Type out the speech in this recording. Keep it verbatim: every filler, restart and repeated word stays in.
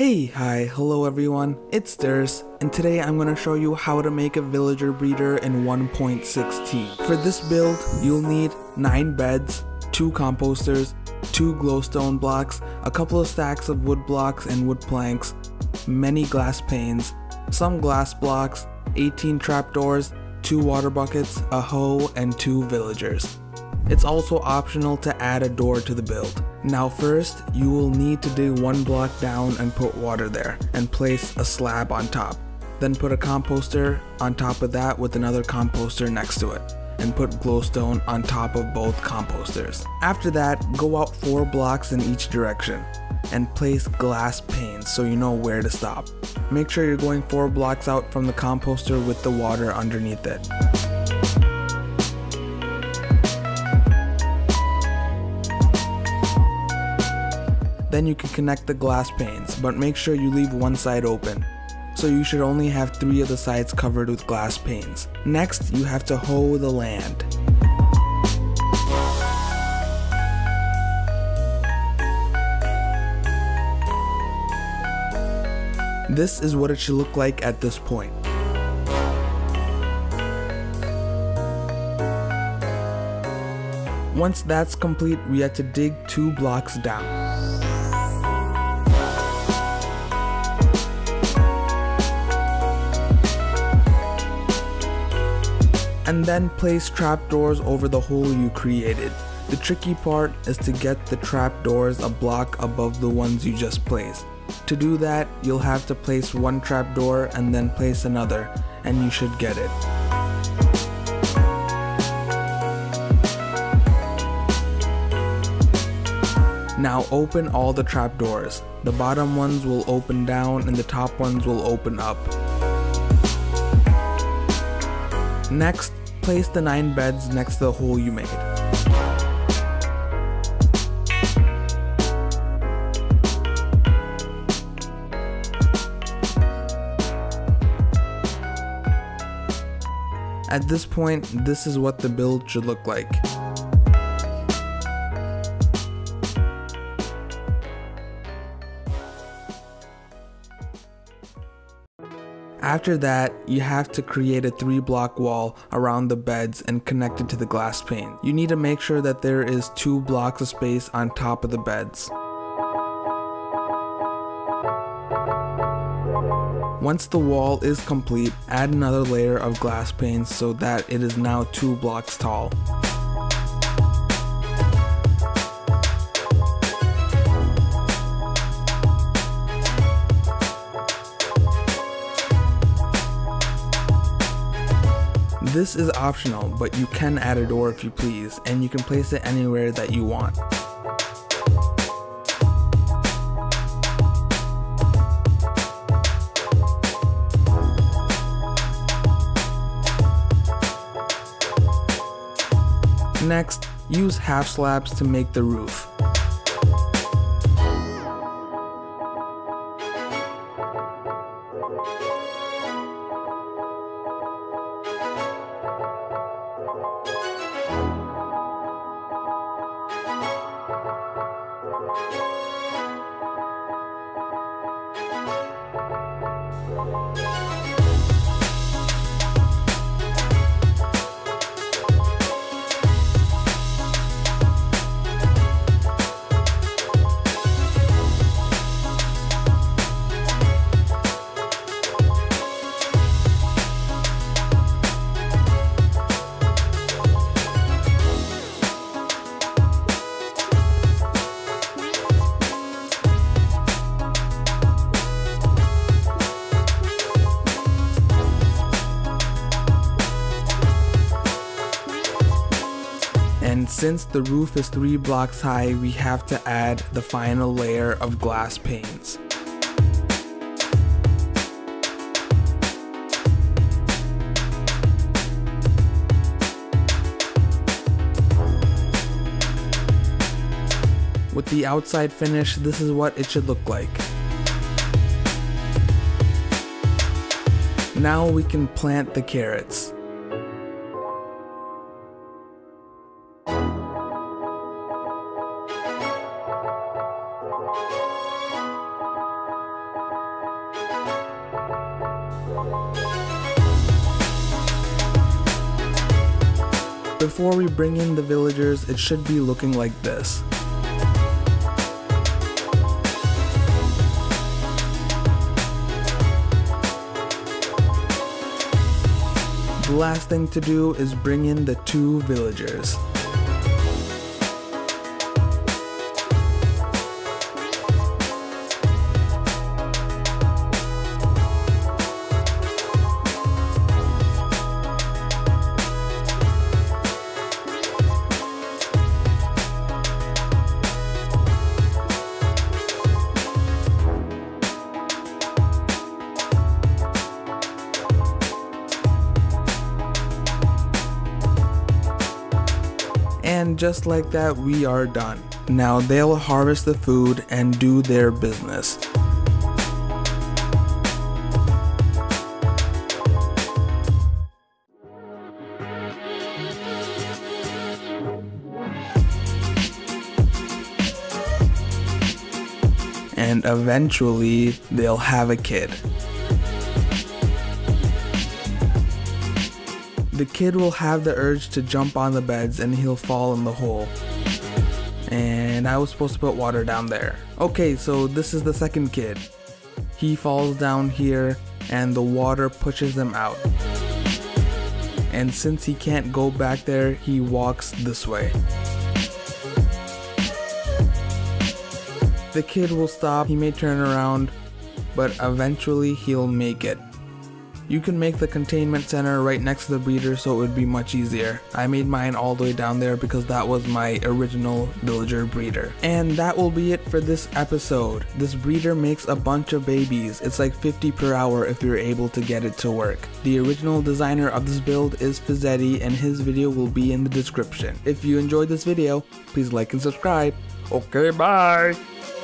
Hey, hi, hello everyone, it's Durs, and today I'm going to show you how to make a villager breeder in one point six T. For this build, you'll need nine beds, two composters, two glowstone blocks, a couple of stacks of wood blocks and wood planks, many glass panes, some glass blocks, eighteen trapdoors, two water buckets, a hoe, and two villagers. It's also optional to add a door to the build. Now first, you will need to dig one block down and put water there, and place a slab on top. Then put a composter on top of that with another composter next to it, and put glowstone on top of both composters. After that, go out four blocks in each direction, and place glass panes so you know where to stop. Make sure you're going four blocks out from the composter with the water underneath it. Then you can connect the glass panes, but make sure you leave one side open. So you should only have three of the sides covered with glass panes. Next, you have to hoe the land. This is what it should look like at this point. Once that's complete, we have to dig two blocks down. And then place trapdoors over the hole you created. The tricky part is to get the trapdoors a block above the ones you just placed. To do that, you'll have to place one trapdoor and then place another, and you should get it. Now open all the trapdoors. The bottom ones will open down and the top ones will open up. Next, place the nine beds next to the hole you made. At this point, this is what the build should look like. After that, you have to create a three block wall around the beds and connect it to the glass pane. You need to make sure that there is two blocks of space on top of the beds. Once the wall is complete, add another layer of glass pane so that it is now two blocks tall. This is optional, but you can add a door if you please, and you can place it anywhere that you want. Next, use half slabs to make the roof. And since the roof is three blocks high, we have to add the final layer of glass panes. With the outside finish, this is what it should look like. Now we can plant the carrots. Before we bring in the villagers, it should be looking like this. The last thing to do is bring in the two villagers. And just like that, we are done. Now they'll harvest the food and do their business. And eventually, they'll have a kid. The kid will have the urge to jump on the beds and he'll fall in the hole. And I was supposed to put water down there. Okay, so this is the second kid. He falls down here and the water pushes him out. And since he can't go back there, he walks this way. The kid will stop, he may turn around, but eventually he'll make it. You can make the containment center right next to the breeder so it would be much easier. I made mine all the way down there because that was my original villager breeder. And that will be it for this episode. This breeder makes a bunch of babies. It's like fifty per hour if you're able to get it to work. The original designer of this build is Fizedi and his video will be in the description. If you enjoyed this video, please like and subscribe. Okay, bye!